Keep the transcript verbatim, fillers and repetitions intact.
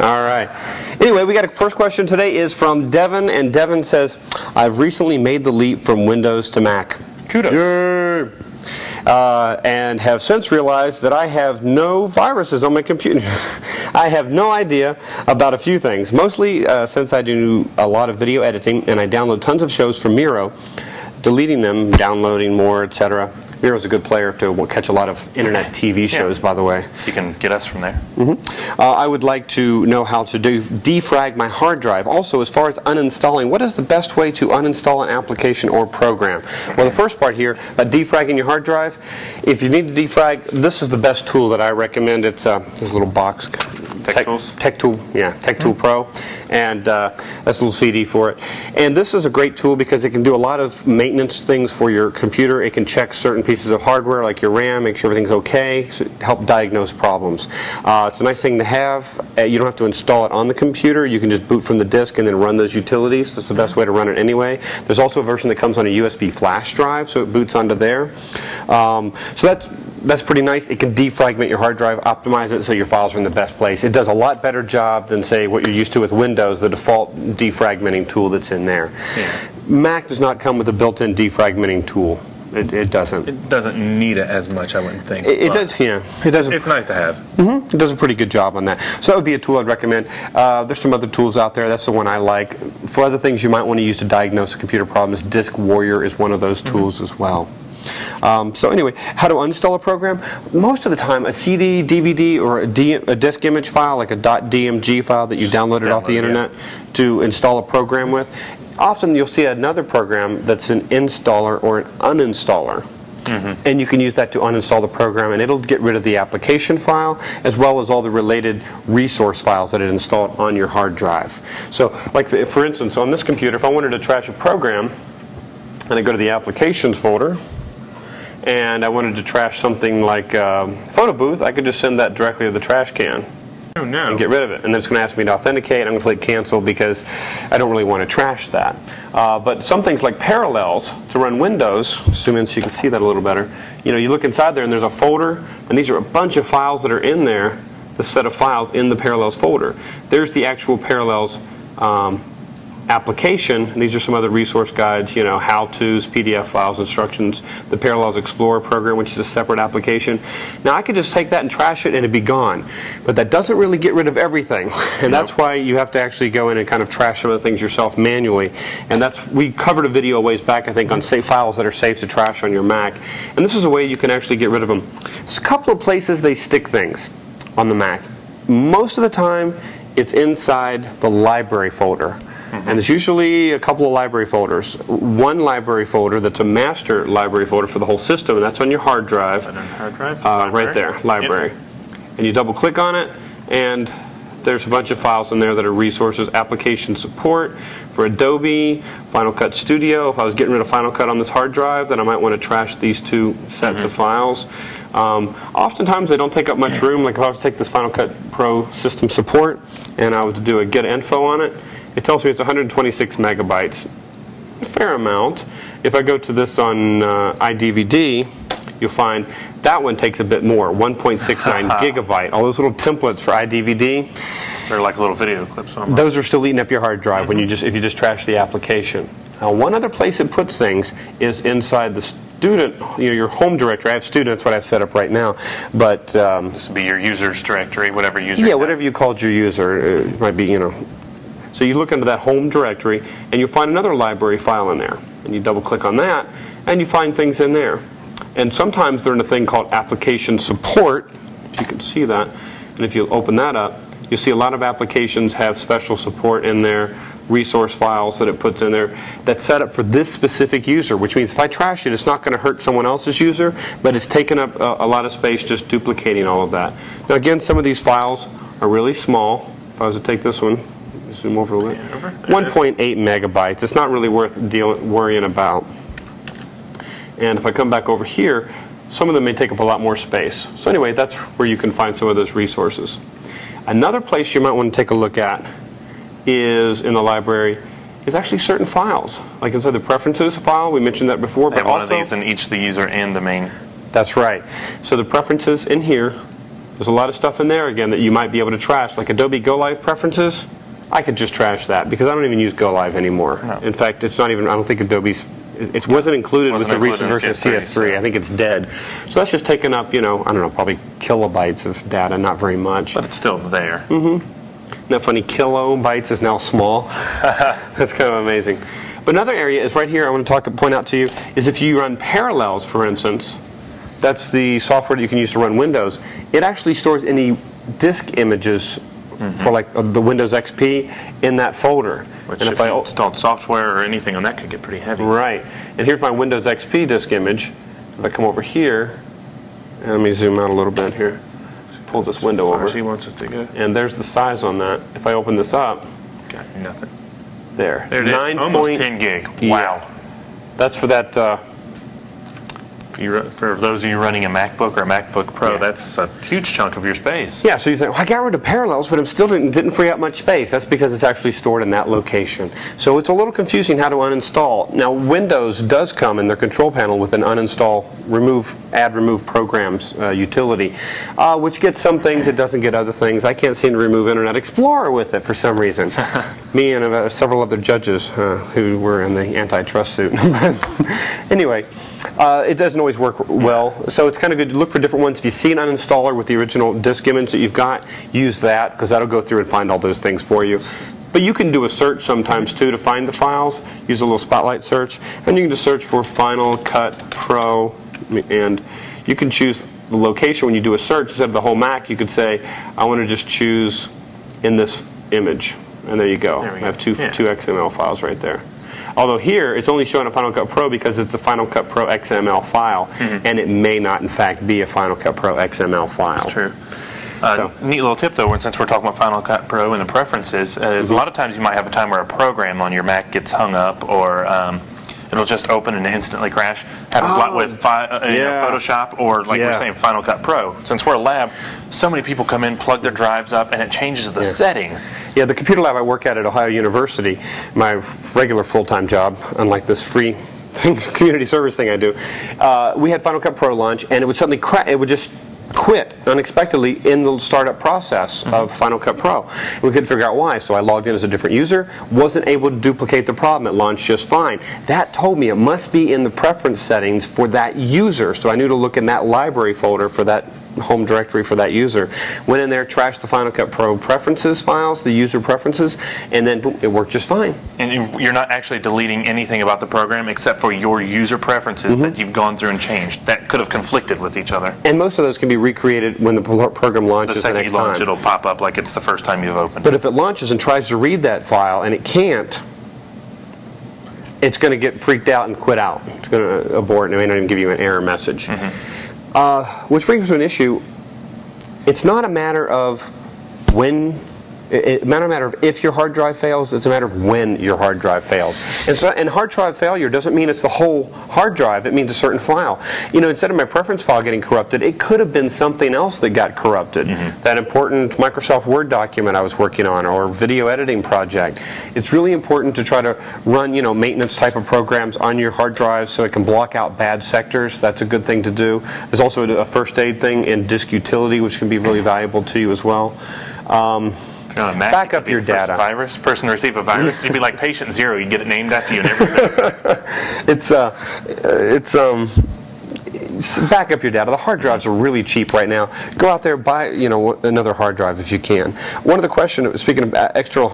All right. Anyway, we got a first question today is from Devin, and Devin says, I've recently made the leap from Windows to Mac. Kudos. Yay. Uh, and have since realized that I have no viruses on my computer. I have no idea about a few things, mostly uh, since I do a lot of video editing and I download tons of shows from Miro, deleting them, downloading more, et cetera. Miro's a good player to catch a lot of internet T V shows, yeah. By the way. You can get us from there. Mm-hmm. uh, I would like to know how to do defrag my hard drive. Also, as far as uninstalling, what is the best way to uninstall an application or program? Well, the first part here, about defragging your hard drive, if you need to defrag, this is the best tool that I recommend. It's uh, this little box. Tech, Tech Tools? Tech Tool, yeah, Tech Tool Pro, and uh, that's a little C D for it. And this is a great tool because it can do a lot of maintenance things for your computer. It can check certain pieces of hardware like your RAM, make sure everything's okay, so help diagnose problems. Uh, it's a nice thing to have. Uh, you don't have to install it on the computer. You can just boot from the disk and then run those utilities. That's the best way to run it anyway. There's also a version that comes on a U S B flash drive, so it boots onto there. Um, so that's That's pretty nice. It can defragment your hard drive, optimize it so your files are in the best place. It does a lot better job than, say, what you're used to with Windows, the default defragmenting tool that's in there. Yeah. Mac does not come with a built-in defragmenting tool. It, it doesn't. It doesn't need it as much, I wouldn't think. It, it does, yeah. It does. It's nice to have. Mm-hmm. It does a pretty good job on that. So that would be a tool I'd recommend. Uh, there's some other tools out there. That's the one I like. For other things you might want to use to diagnose a computer problem, Disk Warrior is one of those tools mm-hmm. as well. Um, so anyway, how to uninstall a program? Most of the time, a C D, D V D, or a, D a disk image file, like a .dmg file that you downloaded download, off the internet yeah. to install a program with, often you'll see another program that's an installer or an uninstaller. Mm-hmm. And you can use that to uninstall the program, and it'll get rid of the application file as well as all the related resource files that it installed on your hard drive. So, like the, for instance, on this computer, if I wanted to trash a program, and I go to the applications folder, and I wanted to trash something like uh, Photo Booth, I could just send that directly to the trash can. Oh, no. And get rid of it. And then it's going to ask me to authenticate. I'm going to click cancel because I don't really want to trash that. Uh, but some things like Parallels to run Windows, zoom in so you can see that a little better. You know, you look inside there and there's a folder, and these are a bunch of files that are in there, the set of files in the Parallels folder. There's the actual Parallels um, application. These are some other resource guides, you know, how-tos, P D F files, instructions, the Parallels Explorer program, which is a separate application. Now, I could just take that and trash it and it'd be gone. But that doesn't really get rid of everything. And that's Nope. why you have to actually go in and kind of trash some of the things yourself manually. And that's, we covered a video a ways back, I think, on save files that are safe to trash on your Mac. And this is a way you can actually get rid of them. There's a couple of places they stick things on the Mac. Most of the time, it's inside the Library folder. And there's usually a couple of library folders. One library folder that's a master library folder for the whole system, and that's on your hard drive. And on hard drive? Uh, right there, library. Yep. And you double click on it, and there's a bunch of files in there that are resources, application support for Adobe, Final Cut Studio. If I was getting rid of Final Cut on this hard drive, then I might want to trash these two sets mm-hmm. of files. Um, oftentimes they don't take up much room. Like if I was to take this Final Cut Pro system support, and I was to do a get info on it, it tells me it's one hundred twenty-six megabytes, a fair amount. If I go to this on uh, iDVD, you'll find that one takes a bit more, one point six nine gigabyte. All those little templates for iDVD, they're like little video clips. Almost. Those are still eating up your hard drive mm-hmm. when you just if you just trash the application. Now, one other place it puts things is inside the student, you know, your home directory. I have students, what I've set up right now, but um, this would be your user's directory, whatever user. Yeah, whatever you called your user, it might be, you know. So you look into that home directory, and you'll find another library file in there. And you double-click on that, and you find things in there. And sometimes they're in a thing called application support, if you can see that. And if you open that up, you'll see a lot of applications have special support in there, resource files that it puts in there that's set up for this specific user, which means if I trash it, it's not going to hurt someone else's user, but it's taken up a, a lot of space just duplicating all of that. Now, again, some of these files are really small. If I was to take this one, zoom over a little. one point eight megabytes. It's not really worth dealing, worrying about. And if I come back over here, some of them may take up a lot more space. So anyway, that's where you can find some of those resources. Another place you might want to take a look at is in the library is actually certain files. Like inside the preferences file, we mentioned that before. But I have also one of these in each the user and the main. That's right. So the preferences in here, there's a lot of stuff in there, again, that you might be able to trash, like Adobe Go Live preferences. I could just trash that because I don't even use Go Live anymore. No. In fact, it's not even, I don't think Adobe's, it wasn't included wasn't with the recent version of C S three. So. I think it's dead. So that's just taking up, you know, I don't know, probably kilobytes of data, not very much. But it's still there. Mm-hmm. Isn't that funny? Kilobytes is now small. That's kind of amazing. But another area is right here I want to talk, point out to you, is if you run Parallels, for instance, that's the software that you can use to run Windows. It actually stores any disk images Mm-hmm. for like the Windows X P in that folder. Which and if, if I installed software or anything on that could get pretty heavy. Right. And here's my Windows X P disk image. If I come over here, and let me zoom out a little bit here. Pull this window over. He wants it to go. And there's the size on that. If I open this up, got nothing. There. There it Nine is. Almost point, ten gig. Wow. Yeah. That's for that. Uh, You, for those of you running a MacBook or a MacBook Pro, yeah. that's a huge chunk of your space. Yeah, so you think, well, I got rid of Parallels, but it still didn't, didn't free up much space. That's because it's actually stored in that location. So it's a little confusing how to uninstall. Now, Windows does come in their control panel with an uninstall, remove, add, remove programs uh, utility, uh, which gets some things, it doesn't get other things. I can't seem to remove Internet Explorer with it for some reason. Me and uh, several other judges uh, who were in the antitrust suit. Anyway, uh, it doesn't always work well, so it's kind of good to look for different ones. If you see an uninstaller with the original disk image that you've got, use that, because that'll go through and find all those things for you. But you can do a search sometimes too to find the files. Use a little spotlight search, and you can just search for Final Cut Pro, and you can choose the location when you do a search. Instead of the whole Mac, you could say, I want to just choose in this image, and there you go. There we go. I have two, yeah. two X M L files right there. Although here, it's only showing a Final Cut Pro because it's a Final Cut Pro X M L file, mm-hmm. and it may not, in fact, be a Final Cut Pro X M L file. That's true. Uh, so. Neat little tip, though, since we're talking about Final Cut Pro and the preferences, is mm-hmm. a lot of times you might have a time where a program on your Mac gets hung up, or um, it'll just open and instantly crash. Happens oh, a lot with fi uh, yeah. you know, Photoshop or, like yeah. we're saying, Final Cut Pro. Since we're a lab, so many people come in, plug their drives up, and it changes the yeah. settings. Yeah, the computer lab I work at at Ohio University, my regular full-time job, unlike this free thing, community service thing I do, uh, we had Final Cut Pro launch, and it would suddenly crash. It would just quit unexpectedly in the startup process mm-hmm. of Final Cut Pro. We couldn't figure out why, so I logged in as a different user, wasn't able to duplicate the problem. It launched just fine. That told me it must be in the preference settings for that user, so I knew to look in that library folder for that home directory for that user. Went in there, trashed the Final Cut Pro preferences files, the user preferences, and then boom, it worked just fine. And you're not actually deleting anything about the program except for your user preferences mm-hmm. that you've gone through and changed. That could have conflicted with each other. And most of those can be recreated when the program launches the, second the next you launch, time. It'll pop up like it's the first time you've opened it. But if it launches and tries to read that file and it can't, it's going to get freaked out and quit out. It's going to abort and it may not even give you an error message. Mm-hmm. Uh, which brings us to an issue. It's not a matter of when, it's not a matter of if your hard drive fails, it's a matter of when your hard drive fails. And, so, and hard drive failure doesn't mean it's the whole hard drive, it means a certain file. You know, instead of my preference file getting corrupted, it could have been something else that got corrupted. Mm-hmm. That important Microsoft Word document I was working on, or video editing project. It's really important to try to run, you know, maintenance type of programs on your hard drive so it can block out bad sectors. That's a good thing to do. There's also a first aid thing in disk utility, which can be really valuable to you as well. Um, Mac, back you up be your the first data. Virus person to receive a virus, you'd be like patient zero. You get it named after you and everything. it's uh, it's um, it's back up your data. The hard drives are really cheap right now. Go out there, buy you know another hard drive if you can. One of the questions, speaking of external.